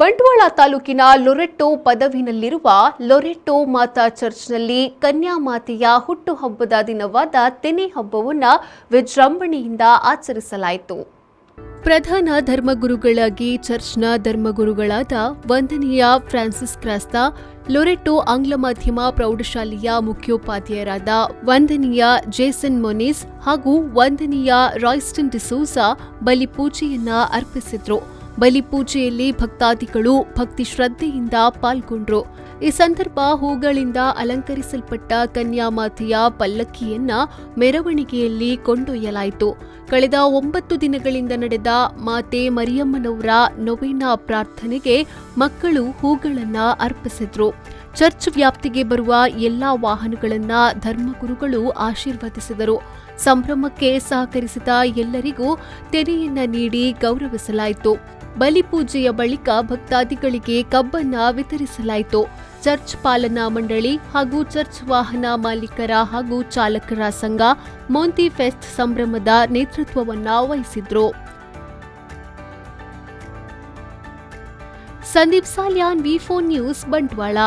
ಬಂಟ್ವಾಳ ತಾಲೂಕಿನ ಲೊರೆಟ್ಟೊ ಪದವಿನಲ್ಲಿರುವ ಲೊರೆಟ್ಟೊ ಮಾತಾ ಚರ್ಚ್ನಲ್ಲಿ ಕನ್ಯಾಮಾತೆಯ ಹುಟ್ಟುಹಬ್ಬದ ದಿನವಾದ ತೆನೆ ಹಬ್ಬವನ್ನು ವಿಜೃಂಭಣೆಯಿಂದ ಆಚರಿಸಲಾಯಿತು। ಪ್ರಧಾನ ಧರ್ಮಗುರುಗಳಾಗಿ ಚರ್ಚ್ನ ಧರ್ಮಗುರುಗಳಾದ ವಂದನೀಯ ಫ್ರಾನ್ಸಿಸ್ ಕ್ರಾಸ್ತ, ಲೊರೆಟ್ಟೊ ಆಂಗ್ಲ ಮಾಧ್ಯಮ ಪ್ರೌಢಶಾಲೆಯ ಮುಖ್ಯೋಪಾಧ್ಯಾಯರಾದ ವಂದನೀಯ ಜೇಸನ್ ಮೊನಿಸ್ ಹಾಗೂ ವಂದನೀಯ ರಾಯ್ಸ್ಟನ್ ಡಿಸೋಸಾ ಬಲಿಪೂಜೆಯನ್ನ ಅರ್ಪಿಸಿದರು। ಬಲಿಪೂಜೆಯಲ್ಲಿ ಭಕ್ತಾದಿಗಳು ಭಕ್ತಿ ಶ್ರದ್ಧೆಯಿಂದ ಪಾಲ್ಗೊಂಡರು। ಈ ಸಂದರ್ಭ ಹೂಗಳಿಂದ ಅಲಂಕರಿಸಲ್ಪಟ್ಟ ಕನ್ಯಾಮಾತೆಯ ಪಲ್ಲಕ್ಕಿಯನ್ನ ಮೆರವಣಿಗೆಯಲ್ಲಿ ಕೊಂಡೊಯ್ಯಲಾಯಿತು। ಕಳೆದ 9 ದಿನಗಳಿಂದ ನಡೆದ ಮಾತೆ ಮರಿಯಮ್ಮನವರ ನೊವೇನಾ ಪ್ರಾರ್ಥನೆಗೆ ಮಕ್ಕಳು ಹೂಗಳನ್ನು ಅರ್ಪಿಸಿದರು। ಚರ್ಚ್ ವ್ಯಾಪ್ತಿಗೆ ಬರುವ ಎಲ್ಲಾ ವಾಹನಗಳನ್ನು ಧರ್ಮಗುರುಗಳು ಆಶೀರ್ವದಿಸಿದರು। ಸಂಭ್ರಮಕ್ಕೆ ಸಹಕರಿಸಿದ ಎಲ್ಲರಿಗೂ ತೆನೆಯನ್ನ ನೀಡಿ ಗೌರವಿಸಲಾಯಿತು। ಬಲಿಪೂಜೆಯ ಬಳಿಕ ಭಕ್ತಾದಿಗಳಿಗೆ ಕಬ್ಬನ್ನು ವಿತರಿಸಲಾಯಿತು। ಚರ್ಚ್ ಪಾಲನಾ ಮಂಡಳಿ ಹಾಗೂ ಚರ್ಚ್ ವಾಹನ ಮಾಲೀಕರ ಹಾಗೂ ಚಾಲಕರ ಸಂಘ ಮೋಂತಿ ಫೆಸ್ಟ್ ಸಂಭ್ರಮದ ನೇತೃತ್ವವನ್ನು ವಹಿಸಿದ್ರು। ಸಂದೀಪ್ ಸಾಲ್ಯಾನ್, ವಿ4 ನ್ಯೂಸ್, ಬಂಟ್ವಾಳ।